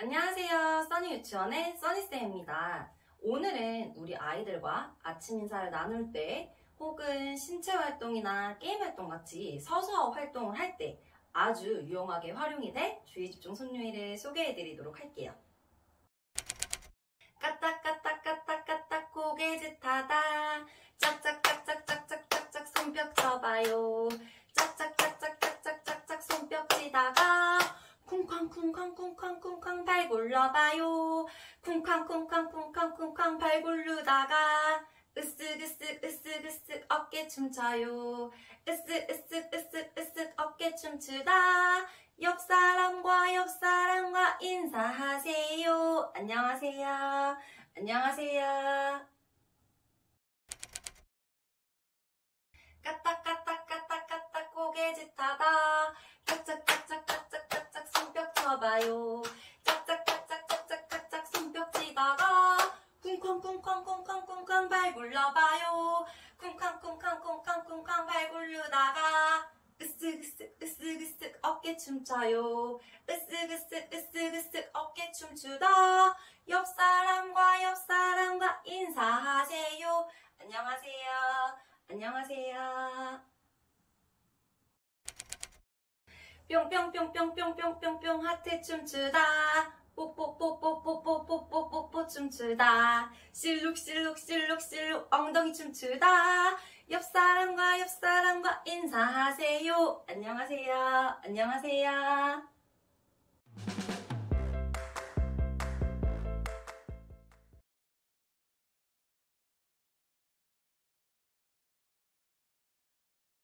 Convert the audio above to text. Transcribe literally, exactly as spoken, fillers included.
안녕하세요. 써니유치원의 써니쌤입니다. 오늘은 우리 아이들과 아침 인사를 나눌 때 혹은 신체 활동이나 게임 활동 같이 서서 활동을 할 때 아주 유용하게 활용이 될 주의집중 손유의를 소개해드리도록 할게요. 까딱까딱까딱까딱 고개짓하다 짝짝짝짝짝짝짝짝 손뼉 쳐봐요 짝짝짝짝짝짝짝짝 손뼉 치다가 쿵쾅쿵쾅쿵쾅쿵쾅 발 굴러봐요 쿵쾅쿵쾅쿵쾅쿵쾅 발 굴르다가 으쓱으쓱 으쓱으쓱 어깨 춤춰요 으쓱으쓱 으쓱으쓱 어깨 춤추다 옆 사람과 옆 사람과 인사하세요. 안녕하세요. 안녕하세요. 까딱까딱까딱까딱 고개짓하다 짝짝짝짝짝짝 봐요. 짝짝짝짝짝짝짝 손뼉 치다가 쿵쾅쿵쾅쿵쾅쿵쾅 발 굴러봐요. 쿵쾅쿵쾅쿵쾅쿵쾅 발 굴르다가 으쓱으쓱 으쓱으쓱 어깨 춤춰요. 으쓱으쓱 으쓱으쓱 어깨 춤추다 옆 사람과 옆 사람과 인사하세요. 안녕하세요. 안녕하세요. 뿅뿅뿅뿅뿅뿅뿅뿅 하트 춤추다 뽀뽀뽀뽀뽀뽀뽀뽀뽀뽀 춤추다 실룩실룩실룩실룩 엉덩이 춤추다 옆사람과 옆사람과 인사하세요. 안녕하세요. 안녕하세요.